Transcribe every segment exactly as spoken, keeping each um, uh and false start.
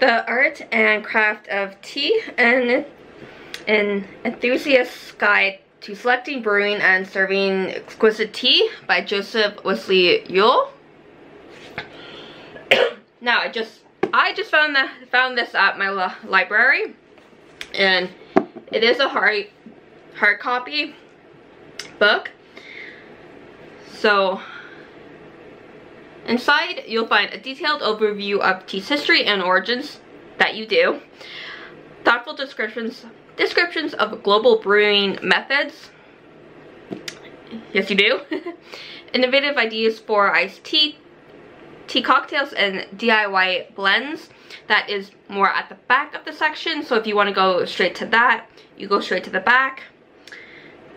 The Art and Craft of Tea, and an Enthusiast's Guide to Selecting, Brewing, and Serving Exquisite Tea by Joseph Wesley Yule. Now, I just I just found that found this at my li library, and it is a hard hard copy book. So inside, you'll find a detailed overview of tea's history and origins that you do, thoughtful descriptions descriptions of global brewing methods. Yes, you do. Innovative ideas for iced tea, tea cocktails, and D I Y blends. That is more at the back of the section, so if you want to go straight to that, you go straight to the back.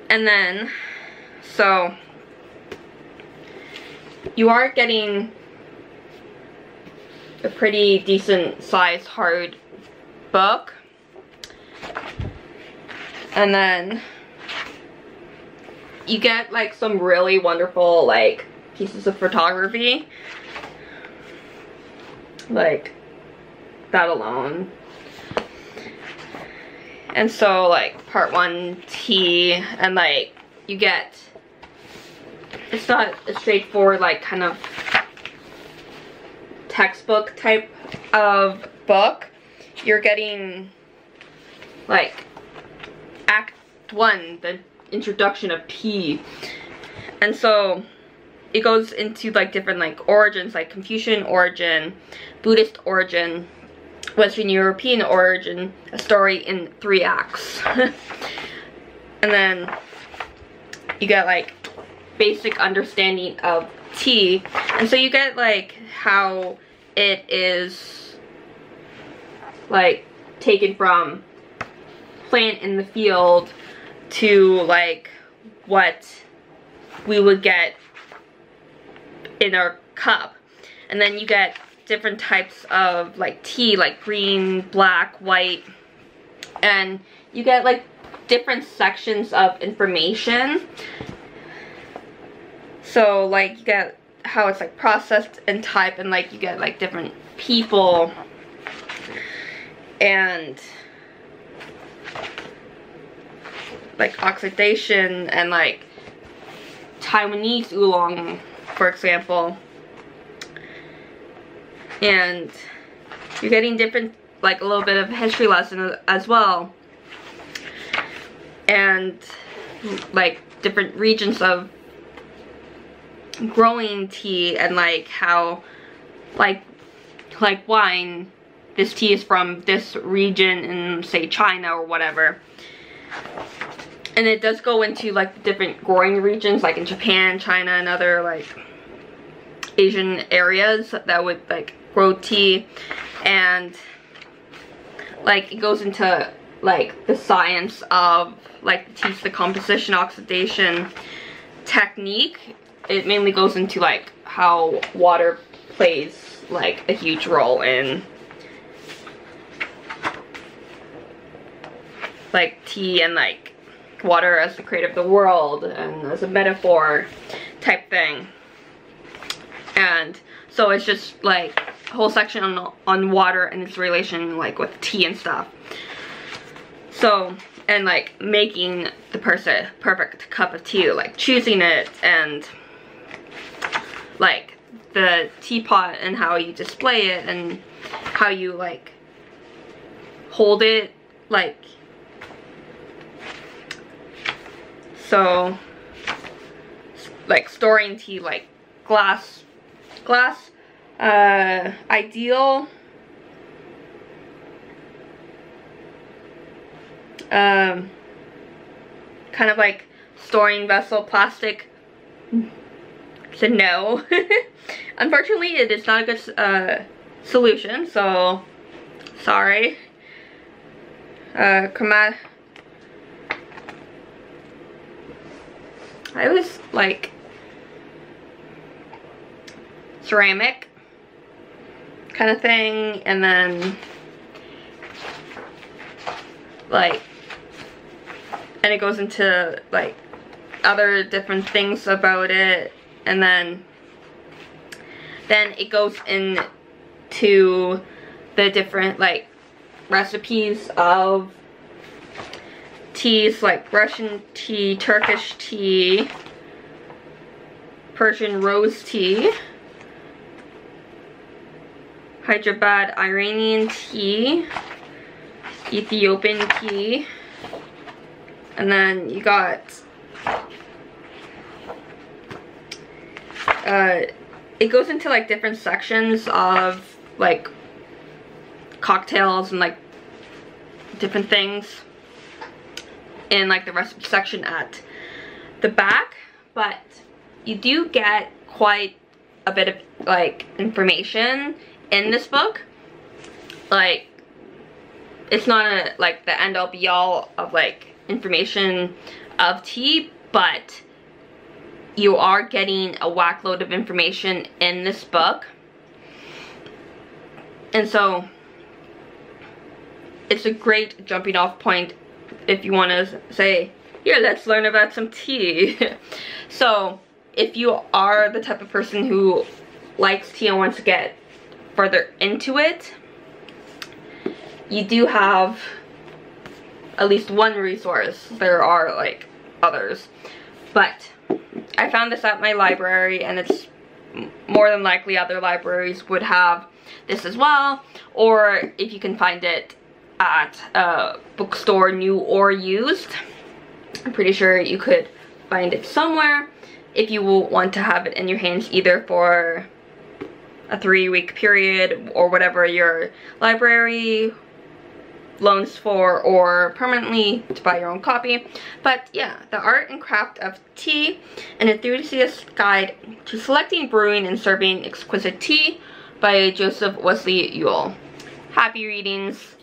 And then, so you are getting a pretty decent sized hard book. And then you get like some really wonderful like pieces of photography. Like that alone. And so like part one tea, and like you get, it's not a straightforward like kind of textbook type of book. You're getting like act one, the introduction of tea. And so it goes into like different like origins, like Confucian origin, Buddhist origin, Western European origin, a story in three acts. And then you get like basic understanding of tea. And so you get like how it is like taken from plant in the field to like what we would get in our cup. And then you get different types of like tea, like green, black, white, and you get like different sections of information. So like you get how it's like processed and type, and like you get like different people, and like oxidation, and like Taiwanese oolong, for example. And you're getting different, like a little bit of history lesson as well, and like different regions of growing tea, and like how like like wine, this tea is from this region in say China or whatever. And it does go into like different growing regions, like in Japan, China, and other like Asian areas that would like grow tea. And like it goes into like the science of like the tea's, the composition, oxidation, technique. It mainly goes into like how water plays like a huge role in like tea, and like water as the creator of the world and as a metaphor type thing. And so it's just like a whole section on, on water and its relation like with tea and stuff. So, and like making the person perfect cup of tea, like choosing it, and like the teapot and how you display it, and how you like hold it, like so like storing tea, like glass glass uh ideal um kind of like storing vessel, plastic. So no. Unfortunately, it is not a good uh, solution, so sorry. Uh, chromat- I was like ceramic kind of thing, and then like, and it goes into like other different things about it. And then, then it goes into the different like recipes of teas, like Russian tea, Turkish tea, Persian rose tea, Hyderabad Iranian tea, Ethiopian tea, and then you got uh, it goes into like different sections of like cocktails and like different things in like the recipe section at the back, but you do get quite a bit of like information in this book. Like, it's not a, like the end all be all of like information of tea, but you are getting a whack load of information in this book. And so it's a great jumping off point if you want to say, here, let's learn about some tea. So if you are the type of person who likes tea and wants to get further into it, you do have at least one resource. There are like others, but I found this at my library, and it's more than likely other libraries would have this as well, or if you can find it at a bookstore, new or used, I'm pretty sure you could find it somewhere if you will want to have it in your hands, either for a three-week period or whatever your library loans for, or permanently to buy your own copy. But yeah, The Art and Craft of Tea, an enthusiast's guide to selecting, brewing, and serving exquisite tea by Joseph Wesley Yule. Happy readings.